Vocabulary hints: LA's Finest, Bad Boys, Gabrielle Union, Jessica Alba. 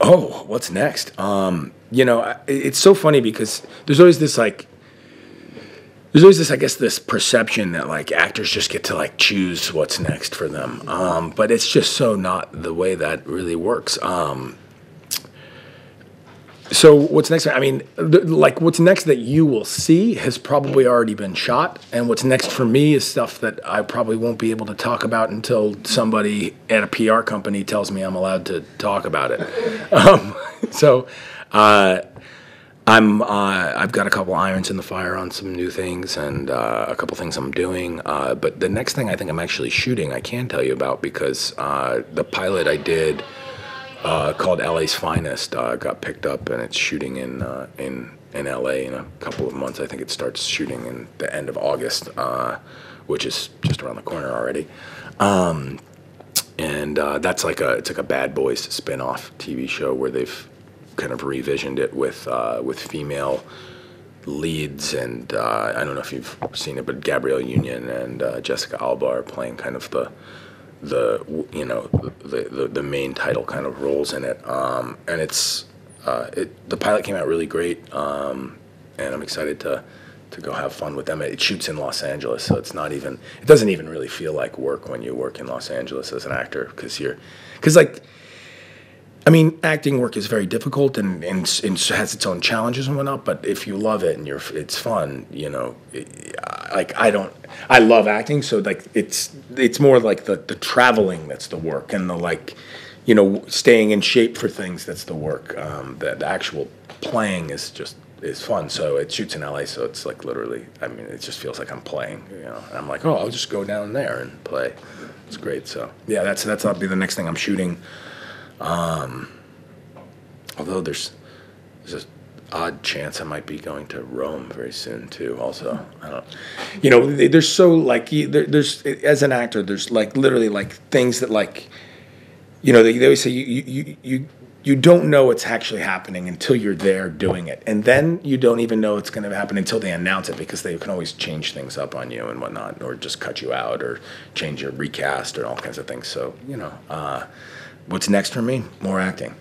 Oh, what's next? You know, it's so funny because there's always this, I guess, this perception that, like, actors just get to, like, choose what's next for them. But it's just so not the way that really works. So what's next? I mean, like, what's next that you will see has probably already been shot. And what's next for me is stuff that I probably won't be able to talk about until somebody at a PR company tells me I'm allowed to talk about it. I've got a couple irons in the fire on some new things and a couple things I'm doing. But the next thing I think I'm actually shooting, I can tell you about, because the pilot I did called LA's Finest got picked up, and it's shooting in LA in a couple of months. I think it starts shooting in the end of August, which is just around the corner already. That's like it's like a Bad Boys spin-off TV show where they've kind of revisioned it with female leads, and I don't know if you've seen it, but Gabrielle Union and Jessica Alba are playing kind of the main title kind of roles in it. And it's the pilot came out really great, and I'm excited to go have fun with them. It shoots in Los Angeles, so it's not even, it doesn't even really feel like work when you work in Los Angeles as an actor, because acting work is very difficult and has its own challenges and whatnot. But if you love it and it's fun, you know. I love acting, so like it's more like the traveling that's the work, and the staying in shape for things that's the work. The actual playing is fun. So it shoots in LA, so it's like literally. I mean, it just feels like I'm playing. You know, and I'm like, oh, I'll just go down there and play. It's great. So yeah, that'll be the next thing I'm shooting. Although there's an odd chance I might be going to Rome very soon too. Also, I don't, you know, there's so like there's as an actor there's like literally like things that like, you know, they always say you don't know what's actually happening until you're there doing it, and then you don't even know it's going to happen until they announce it, because they can always change things up on you and whatnot, or just cut you out, or change your recast, or all kinds of things. So you know. What's next for me? More acting.